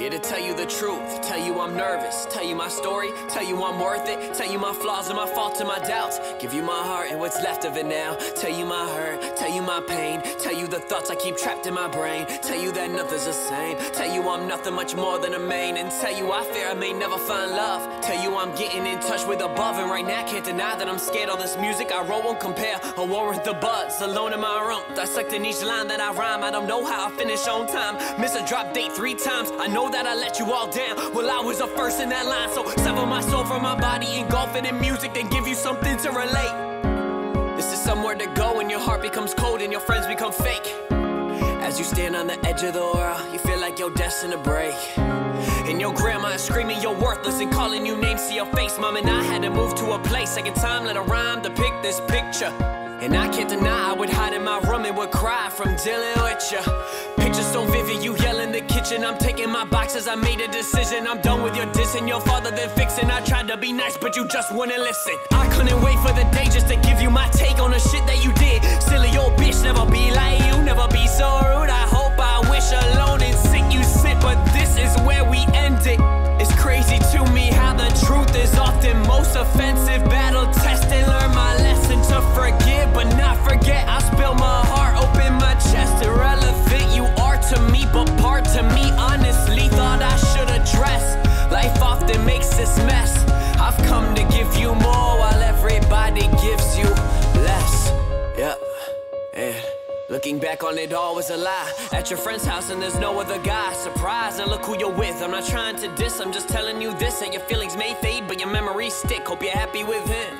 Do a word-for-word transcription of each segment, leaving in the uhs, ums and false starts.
Here to tell you the truth, tell you I'm nervous, tell you my story, tell you I'm worth it, tell you my flaws and my faults and my doubts, give you my heart and what's left of it now, tell you my hurt, tell you my pain, tell you the thoughts I keep trapped in my brain, tell you that nothing's the same, tell you I'm nothing much more than a main, and tell you I fear I may never find love, tell you I'm getting in touch with above, and right now I can't deny that I'm scared. All this music I wrote won't compare or warrant the buzz, alone in my room, dissecting each line that I rhyme, I don't know how I finish on time, miss a drop date three times, I know that I let you all down. Well, I was the first in that line, so sever my soul from my body, engulf it in music, then give you something to relate. This is somewhere to go, and your heart becomes cold, and your friends become fake. As you stand on the edge of the world, you feel like you're destined to break. And your grandma is screaming you're worthless and calling you names to your face. Mom and I had to move to a place, second time let a rhyme depict this picture. And I can't deny I would hide in my room and would cry from dealing with ya. Pictures so vivid, you yell in the kitchen. I'm taking my boxes, I made a decision. I'm done with your dissing, your father then fixing. I tried to be nice, but you just wouldn't listen. I couldn't wait for the day just to give you my take on the shit that you did. Silly old bitch, never be like you, never be so rude. I hope I wish alone and sick you sit, but this is where we end it. It's crazy to me how the truth is often most offensive. Battle tested, learn my lesson to forgive. But not forget, I spill my heart, open my chest. Irrelevant you are to me, but part to me honestly thought I should address. Life often makes this mess. I've come to give you more while everybody gives you less. Yep, and looking back on it all was a lie. At your friend's house and there's no other guy. Surprise, and look who you're with. I'm not trying to diss, I'm just telling you this. And your feelings may fade, but your memories stick. Hope you're happy with him.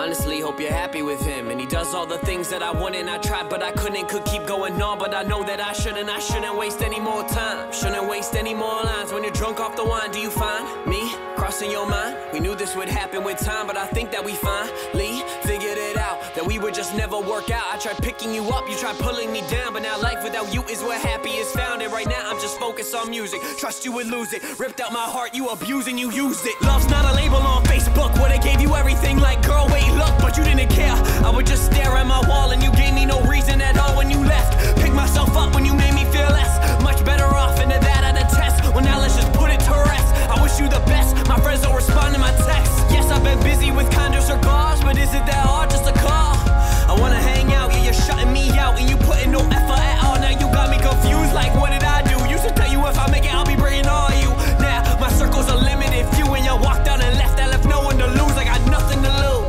Honestly, hope you're happy with him. And he does all the things that I wanted. I tried, but I couldn't. Could keep going on, but I know that I shouldn't. I shouldn't waste any more time. Shouldn't waste any more lines. When you're drunk off the wine, do you find me crossing your mind? We knew this would happen with time, but I think that we finally figured it out, that we would just never work out. I tried picking you up, you tried pulling me down, but now life without you is where happy is found. And right now I'm just focused on music. Trust you would lose it. Ripped out my heart, you abusing, you used it. Love's not a label on Facebook. What I gave you everything, like girl, wait. Look, but you didn't care. I would just stare at my wall, and you gave me no reason at all when you left. Pick myself up when you made me feel less. Much better off, and to that I detest. Well, now let's just put it to rest. I wish you the best. My friends don't respond to my texts. Yes, I've been busy with kindness or gauze, but is it that hard just to call? I wanna hang out, yeah, you're shutting me out, and you putting no effort at all. Now you got me confused, like what did I do? Used to tell you if I make it, I'll be bringing all you. Now my circles are limited, few, and y'all walked down and left. I left no one to lose. I got nothing to lose.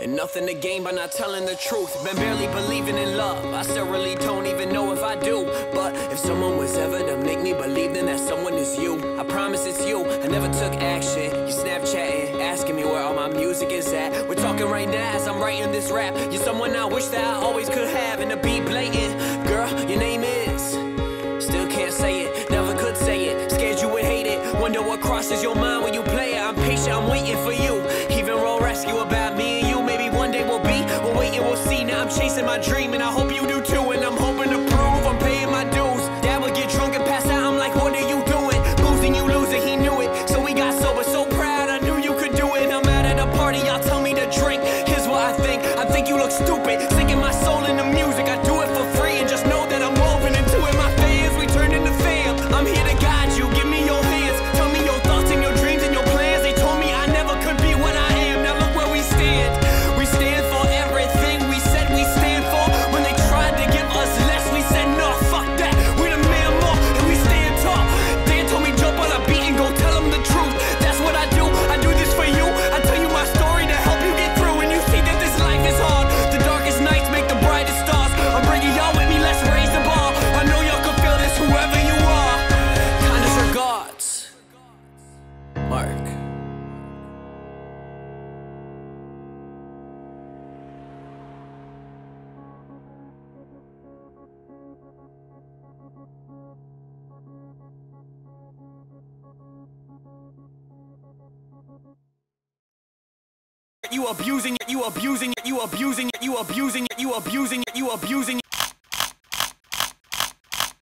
And nothing to gain by not telling the truth. Been barely believing in love. I still really don't even know if I do. But if someone was ever to make me believe, then that someone is you. I promise it's you. I never took action. You Snapchatting, asking me where all my music is at. We're talking right now as I'm writing this rap. You're someone I wish that I always could have. And to be blatant, girl, your name is. Still can't say it, never could say it. Scared you would hate it. Wonder what crosses your mind when you play it. I'm patient, I'm waiting for you. Even roll rescue about me and you. We'll see. Now I'm chasing my dream, and I hope you do too. And I'm hoping to prove I'm paying my dues. Dad would get drunk and pass out. I'm like, what are you doing? Boozing, you losing. He knew it, so we got sober. So proud, I knew you could do it. I'm out at a party, y'all tell me to drink. Here's what I think. I think you look stupid. Sinking my soul into music, I do it for free, and just know that I'm woven into it. My fans, we turned into fam. I'm here to guide you. Give me your hands. Tell me your thoughts and your dreams and your plans. They told me I never could be what I am. Now look where we stand. We stand. You abusing it, you abusing it, you abusing it, you abusing it, you abusing it, you abusing it.